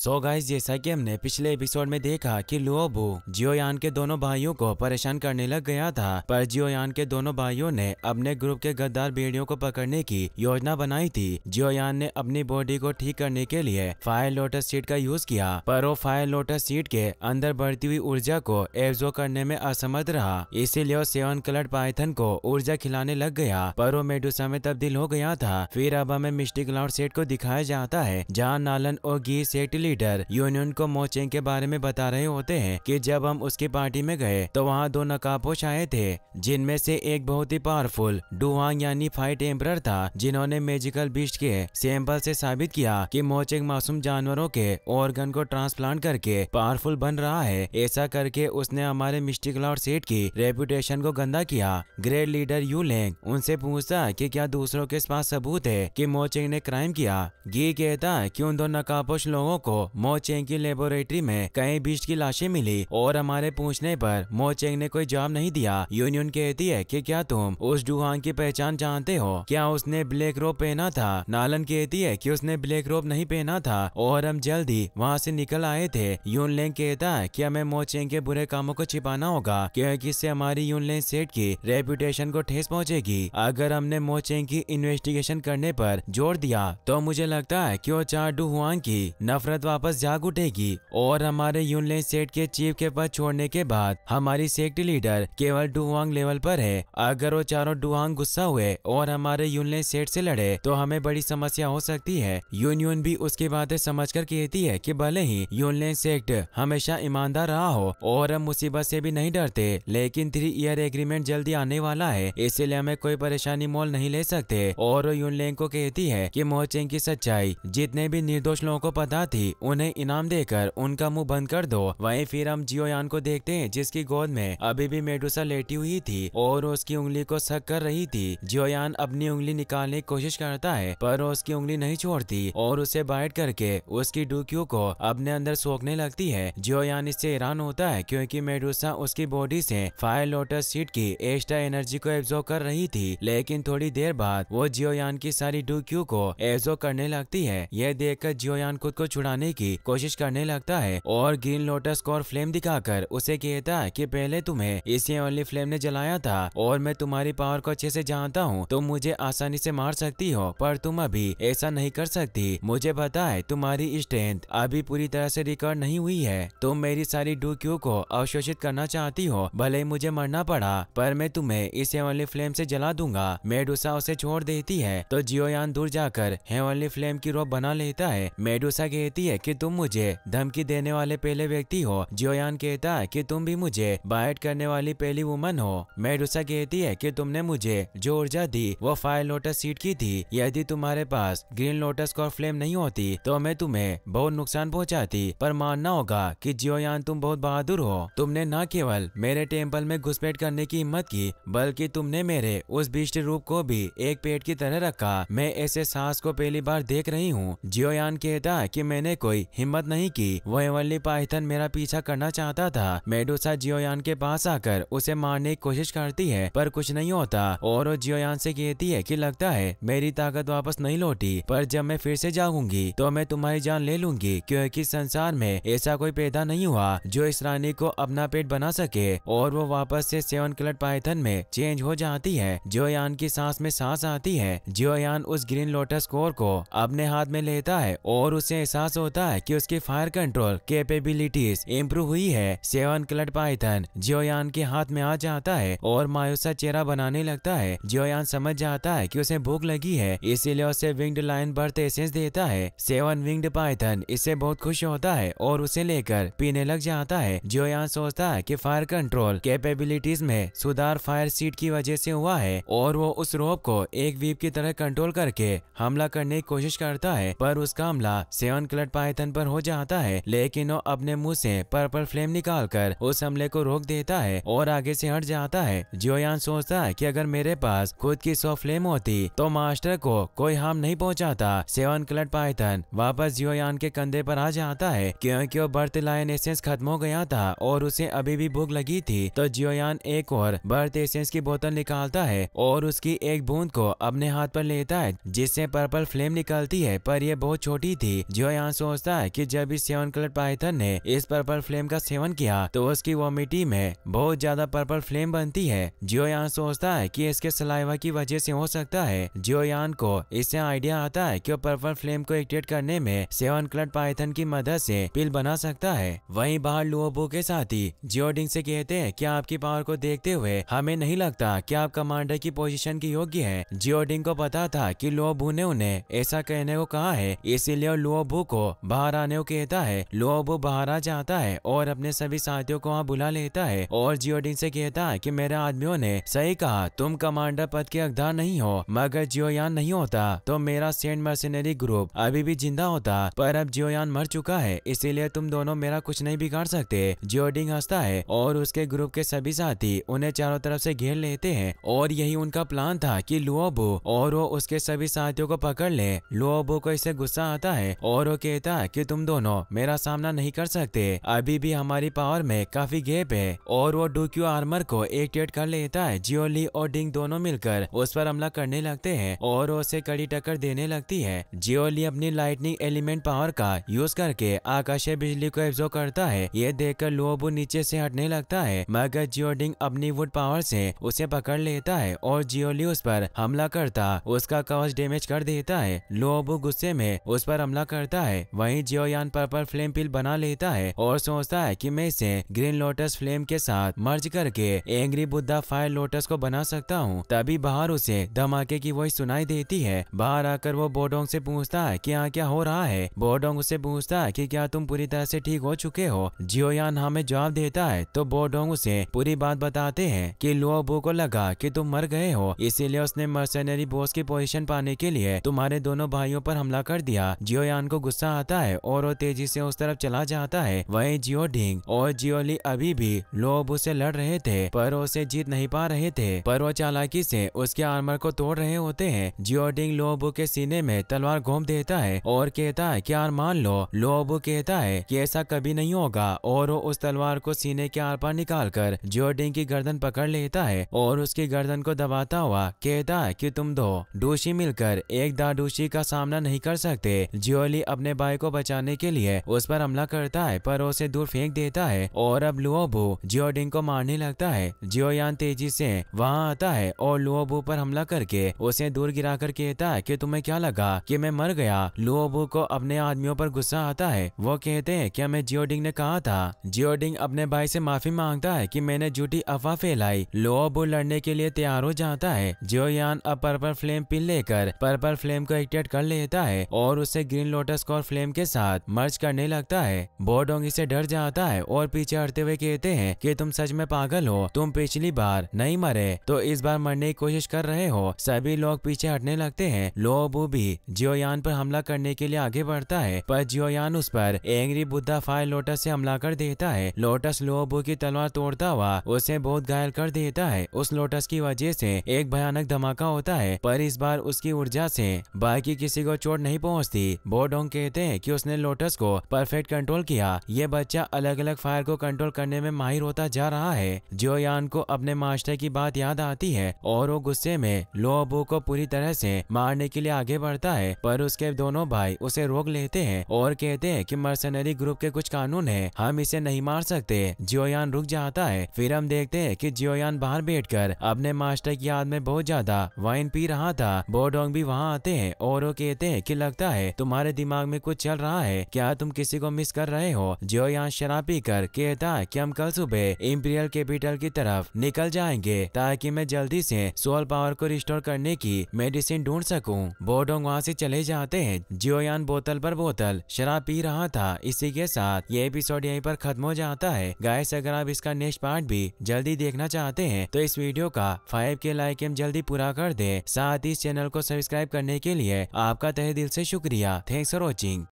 So guys जैसा कि हमने पिछले एपिसोड में देखा कि लुओ बू जियो यान के दोनों भाइयों को परेशान करने लग गया था, पर जियो यान के दोनों भाइयों ने अपने ग्रुप के गद्दार भेड़ियों को पकड़ने की योजना बनाई थी। जियो यान ने अपनी बॉडी को ठीक करने के लिए फायर लोटस सीट का यूज किया, पर वो फायर लोटस सीट के अंदर बढ़ती हुई ऊर्जा को एब्जॉर्ब करने में असमर्थ रहा। इसीलिए वो सेवन कलर्ड पाइथन को ऊर्जा खिलाने लग गया, पर वो मेडुसा में तब्दील हो गया था। फिर अब हमें मिस्टिक क्लाउड सेट को दिखाया जाता है, जहाँ नालन और गी सेट लीडर यूनियन को मोचेंग के बारे में बता रहे होते हैं कि जब हम उसकी पार्टी में गए तो वहाँ दो नकाबपोश आए थे, जिनमें से एक बहुत ही पावरफुल डू हुआंग यानी फाइट एम्परर था, जिन्होंने मैजिकल बीस्ट के सैंपल से साबित किया कि मोचेंग मासूम जानवरों के ऑर्गन को ट्रांसप्लांट करके पावरफुल बन रहा है। ऐसा करके उसने हमारे मिस्टिक क्लाउड सेट की रेपुटेशन को गंदा किया। ग्रेट लीडर यूलेंग उनसे पूछता कि क्या दूसरों के पास सबूत है कि मोचेंग ने क्राइम किया। गी कहता कि उन दो नकाबपोश लोगों को मोचेंग की लेबोरेटरी में कई बीस्ट की लाशें मिली और हमारे पूछने पर मोचेंग ने कोई जवाब नहीं दिया। यूनियन कहती है कि क्या तुम उस डू हुआंग की पहचान जानते हो, क्या उसने ब्लैक रोब पहना था। नालन कहती है कि उसने ब्लैक रोब नहीं पहना था और हम जल्दी वहां से निकल आए थे। यूनलेंग कहता है कि हमें मोचेंग के बुरे कामों को छिपाना होगा, क्योंकि इससे हमारी यूनलेंग सेट की रेपुटेशन को ठेस पहुँचेगी। अगर हमने मोचेंग की इन्वेस्टिगेशन करने पर जोर दिया तो मुझे लगता है कि वो चार डू हुआंग की नफरत वापस जाग उठेगी और हमारे यूनलेन सेट के चीफ के पद छोड़ने के बाद हमारी सेक्ट लीडर केवल डू हुआंग लेवल पर है। अगर वो चारों डू हुआंग गुस्सा हुए और हमारे यूनलेन सेट से लड़े तो हमें बड़ी समस्या हो सकती है। यूनियन भी उसकी बातें समझकर कहती है कि भले ही यूनलेन सेक्ट हमेशा ईमानदार रहा हो और हम मुसीबत से भी नहीं डरते, लेकिन 3 ईयर एग्रीमेंट जल्दी आने वाला है, इसीलिए हमें कोई परेशानी मोल नहीं ले सकते। और यूनलेन को कहती है कि मोचेंग की सच्चाई जितने भी निर्दोष लोगों को पता थी उन्हें इनाम देकर उनका मुंह बंद कर दो। वहीं फिर हम जियो यान को देखते हैं, जिसकी गोद में अभी भी मेडुसा लेटी हुई थी और उसकी उंगली को सक कर रही थी। जियो यान अपनी उंगली निकालने की कोशिश करता है, पर उसकी उंगली नहीं छोड़ती और उसे बाइट करके उसकी डूक्यू को अपने अंदर सोखने लगती है। जियो यान इससे हैरान होता है, क्योंकि मेडुसा उसकी बॉडी से फायर लोटस सीट की एक्स्ट्रा एनर्जी को एब्जॉर्ब कर रही थी। लेकिन थोड़ी देर बाद वो जियो यान की सारी डूक्यू को एब्जॉर्ब करने लगती है। यह देखकर जियो यान खुद को छुड़ाने की कोशिश करने लगता है और ग्रीन लोटस कोर फ्लेम दिखाकर उसे कहता है कि पहले तुम्हें इस हेवनली फ्लेम ने जलाया था और मैं तुम्हारी पावर को अच्छे से जानता हूँ, तुम मुझे आसानी से मार सकती हो, पर तुम अभी ऐसा नहीं कर सकती। मुझे पता है तुम्हारी स्ट्रेंथ अभी पूरी तरह से रिकवर नहीं हुई है, तुम मेरी सारी डूक्यू को अवशोषित करना चाहती हो, भले ही मुझे मरना पड़ा, पर मैं तुम्हें इस हेवनली फ्लेम से जला दूंगा। मेडुसा उसे छोड़ देती है तो जियो यान दूर जाकर हेवनली फ्लेम की रोप बना लेता है। मेडुसा कहती है कि तुम मुझे धमकी देने वाले पहले व्यक्ति हो। जियो यान कहता है कि तुम भी मुझे बाइट करने वाली पहली वुमन हो। मेडुसा कहती है कि तुमने मुझे जो ऊर्जा दी वो फायर लोटस सीट की थी, यदि तुम्हारे पास ग्रीन लोटस कोर फ्लेम नहीं होती तो मैं तुम्हें बहुत नुकसान पहुंचाती, पर मानना होगा कि जियो यान तुम बहुत बहादुर हो, तुमने न केवल मेरे टेम्पल में घुसपैठ करने की हिम्मत की, बल्कि तुमने मेरे उस बीस्ट रूप को भी एक पेट की तरह रखा। मैं ऐसे साहस को पहली बार देख रही हूँ। जियो यान कहता है कि मैंने कोई हिम्मत नहीं की, वह हेवनली पाइथन मेरा पीछा करना चाहता था। मेडुसा जियो यान के पास आकर उसे मारने की कोशिश करती है, पर कुछ नहीं होता और वो जियो यान से कहती है कि लगता है मेरी ताकत वापस नहीं लौटी, पर जब मैं फिर से जाऊंगी तो मैं तुम्हारी जान ले लूंगी, क्योंकि संसार में ऐसा कोई पैदा नहीं हुआ जो इस रानी को अपना पेट बना सके। और वो वापस से सेवन कलर्ड पाइथन में चेंज हो जाती है। जियो यान की सांस में सांस आती है। जियो यान उस ग्रीन लोटस कोर को अपने हाथ में लेता है और उसे एहसास होता है कि उसकी फायर कंट्रोल कैपेबिलिटीज इम्प्रूव हुई है। सेवन कलर्ड पाइथन जियो यान के हाथ में आ जाता है और मायूसा चेहरा बनाने लगता है। जियो यान समझ जाता है कि उसे भूख लगी है, इसीलिए उसे विंग्ड लायन बर्थ एसेंस देता है। सेवन विंग्ड पाइथन इससे बहुत खुश होता है और उसे लेकर पीने लग जाता है। जियो यान सोचता है कि फायर कंट्रोल कैपेबिलिटीज में सुधार फायर सीट की वजह से हुआ है और वो उस रोप को एक वीप की तरह कंट्रोल करके हमला करने की कोशिश करता है, पर उसका हमला सेवन कलर्ड पाइथन पर हो जाता है। लेकिन वो अपने मुंह से पर्पल फ्लेम निकालकर उस हमले को रोक देता है और आगे से हट जाता है। जियो यान सोचता है कि अगर मेरे पास खुद की 100 फ्लेम होती तो मास्टर को कोई हार्म नहीं पहुंचाता। सेवन कलर्ड पाइथन वापस जियो यान के कंधे पर आ जाता है, क्योंकि वो बर्थ लाइन एसेंस खत्म हो गया था और उसे अभी भी भूख लगी थी। तो जियो यान एक और बर्थ एसेंस की बोतल निकालता है और उसकी एक बूंद को अपने हाथ पर लेता है, जिससे पर्पल फ्लेम निकलती है, पर यह बहुत छोटी थी। जियो यान सोचता है कि जब इस सेवन कलर पाइथन ने इस पर्पल फ्लेम का सेवन किया तो उसकी वॉमिटी में बहुत ज्यादा पर्पल फ्लेम बनती है। जियो यान सोचता है कि इसके सलाइवा की वजह से हो सकता है। जियो यान को इससे आइडिया आता है कि वो पर्पल फ्लेम को एक्टिवेट करने में सेवन कलर पाइथन की मदद से पिल बना सकता है। वहीं बाहर लुओ बू के साथी जियो डिंग से कहते हैं कि आपकी पावर को देखते हुए हमें नहीं लगता कि आप कमांडर की पोजीशन के योग्य है। जियो डिंग को पता था कि लुओ बू ने उन्हें ऐसा कहने को कहा है, इसीलिए लुओ बू को बाहर आने को कहता है। लुओ बू बाहर आ जाता है और अपने सभी साथियों को वहाँ बुला लेता है और जियो डिंग से कहता है कि मेरे आदमियों ने सही कहा, तुम कमांडर पद के हकदार नहीं हो। मगर जियो यान नहीं होता तो मेरा सेंट मर्सिनरी ग्रुप अभी भी जिंदा होता, पर अब जियो यान मर चुका है, इसीलिए तुम दोनों मेरा कुछ नहीं बिगाड़ सकते। जियो डिंग हंसता है और उसके ग्रुप के सभी साथी उन्हें चारों तरफ से घेर लेते हैं और यही उनका प्लान था कि लुओ बू और वो उसके सभी साथियों को पकड़ ले। लुओ बू को इससे गुस्सा आता है और वो कहता है कि तुम दोनों मेरा सामना नहीं कर सकते, अभी भी हमारी पावर में काफी गैप है, और वो डुक्यू आर्मर को एक्टिवेट कर लेता है। जियो ली और डिंग दोनों मिलकर उस पर हमला करने लगते हैं और उसे कड़ी टक्कर देने लगती है। जियो ली अपनी लाइटनिंग एलिमेंट पावर का यूज करके आकाशीय बिजली को एब्जॉर्ब करता है। ये देखकर लुओ बू नीचे से हटने लगता है, मगर जियो डिंग अपनी वुड पावर से उसे पकड़ लेता है और जियो ली उस पर हमला करता उसका कवच डैमेज कर देता है। लुओ बू गुस्से में उस पर हमला करता है। वहीं जियो यान पर्पल फ्लेम पिल बना लेता है और सोचता है कि मैं इसे ग्रीन लोटस फ्लेम के साथ मर्ज करके एंग्री बुद्धा फायर लोटस को बना सकता हूँ। तभी बाहर उसे धमाके की वॉइस सुनाई देती है। बाहर आकर वो बो डोंग से पूछता है कि यहाँ क्या हो रहा है। बो डोंग उससे पूछता है कि क्या तुम पूरी तरह से ठीक हो चुके हो। जियो यान हमें जवाब देता है तो बो डोंग उसे पूरी बात बताते हैं कि लुओ बू को लगा कि तुम मर गए हो, इसीलिए उसने मर्सनरी बॉस की पोजीशन पाने के लिए तुम्हारे दोनों भाइयों पर हमला कर दिया। जियो यान को गुस्सा आता है और वो तेजी से उस तरफ चला जाता है। वहीं जियो डिंग और जियो ली अभी भी लुओ बू से लड़ रहे थे पर उसे जीत नहीं पा रहे थे, पर वो चालाकी से उसके आर्मर को तोड़ रहे होते हैं। जियो डिंग लुओ बू के सीने में तलवार घोंप देता है और कहता है कि यार मान लो। लुओ बू कहता है कि ऐसा कभी नहीं होगा और वो उस तलवार को सीने के आर पार निकाल कर जियो डिंग की गर्दन पकड़ लेता है और उसकी गर्दन को दबाता हुआ कहता है कि तुम दो दोषी मिलकर एक दादूशी का सामना नहीं कर सकते। जियो ली अपने भाई को बचाने के लिए उस पर हमला करता है पर उसे दूर फेंक देता है और अब लुओ बू जियो डिंग को मारने लगता है। जियो यान तेजी से वहाँ आता है और लुओ बू पर हमला करके उसे दूर गिराकर कहता है कि तुम्हें क्या लगा कि मैं मर गया। लुओ बू को अपने आदमियों पर गुस्सा आता है। वो कहते हैं कि हमें जियो डिंग ने कहा था। जियो डिंग अपने भाई से माफी मांगता है कि मैंने झूठी अफवाह फैलाई। लुओ बू लड़ने के लिए तैयार हो जाता है। जियो यान अब पर्पल फ्लेम पिन लेकर पर्पल फ्लेम को एक्टिवेट कर लेता है और उसे ग्रीन लोटस कोर फ्लेम के साथ मर्ज करने लगता है। बो डोंग इससे डर जाता है और पीछे हटते हुए कहते हैं कि तुम सच में पागल हो, तुम पिछली बार नहीं मरे तो इस बार मरने की कोशिश कर रहे हो। सभी लोग पीछे हटने लगते हैं। लुओ बू भी जियो यान पर हमला करने के लिए आगे बढ़ता है पर जियो यान उस पर एंग्री बुद्धा फायर लोटस से हमला कर देता है। लोटस लुओ बू की तलवार तोड़ता हुआ उसे बहुत घायल कर देता है। उस लोटस की वजह से एक भयानक धमाका होता है पर इस बार उसकी ऊर्जा से बाकी किसी को चोट नहीं पहुँचती। बो डोंग कहते हैं कि उसने लोटस को परफेक्ट कंट्रोल किया। ये बच्चा अलग अलग फायर को कंट्रोल करने में माहिर होता जा रहा है। जियो यान को अपने मास्टर की बात याद आती है और वो गुस्से में लुओ बू को पूरी तरह से मारने के लिए आगे बढ़ता है पर उसके दोनों भाई उसे रोक लेते हैं और कहते हैं कि मर्सनरी ग्रुप के कुछ कानून है, हम इसे नहीं मार सकते। जियो यान रुक जाता है। फिर हम देखते है की जियो यान बाहर बैठकर अपने मास्टर की याद में बहुत ज्यादा वाइन पी रहा था। बो डोंग भी वहाँ आते हैं और वो कहते हैं की लगता है तुम्हारे दिमाग में कुछ चल रहा है, क्या तुम किसी को मिस कर रहे हो। जियो यान शराब पीकर कहता है कि हम कल सुबह इंपीरियल कैपिटल की तरफ निकल जाएंगे ताकि मैं जल्दी से सोल पावर को रिस्टोर करने की मेडिसिन ढूंढ सकूं। बो डोंग वहाँ से चले जाते हैं। जियो यान बोतल पर बोतल शराब पी रहा था। इसी के साथ ये एपिसोड यहीं पर खत्म हो जाता है। गाइस अगर आप इसका नेक्स्ट पार्ट भी जल्दी देखना चाहते हैं तो इस वीडियो का 5K लाइक एम जल्दी पूरा कर दे। साथ ही इस चैनल को सब्सक्राइब करने के लिए आपका तहे दिल से शुक्रिया। Thanks for watching.